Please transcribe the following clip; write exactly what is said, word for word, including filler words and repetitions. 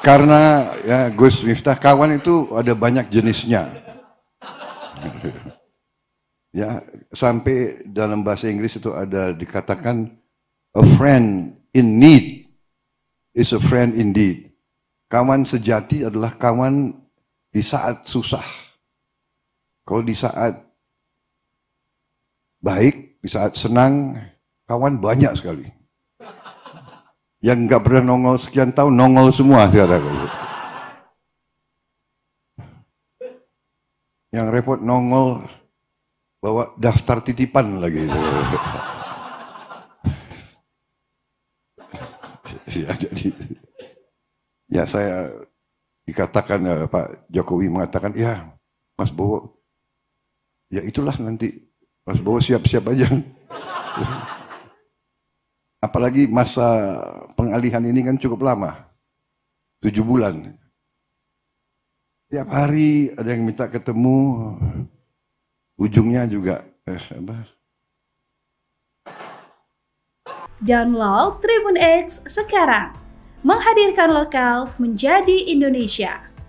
Karena ya, Gus Miftah, kawan itu ada banyak jenisnya. Ya, sampai dalam bahasa Inggris itu ada dikatakan a friend in need is a friend indeed. Kawan sejati adalah kawan di saat susah. Kalau di saat baik, di saat senang, kawan banyak sekali. Yang nggak pernah nongol sekian tahun, nongol semua sekarang. Yang repot nongol bawa daftar titipan lagi. Ya, jadi, ya saya dikatakan ya, Pak Jokowi mengatakan, ya Mas Bowo, ya itulah nanti Mas Bowo siap-siap aja. Apalagi masa pengalihan ini kan cukup lama, tujuh bulan. Tiap hari ada yang minta ketemu, ujungnya juga eh, apa? Download Tribun X sekarang, menghadirkan lokal menjadi Indonesia.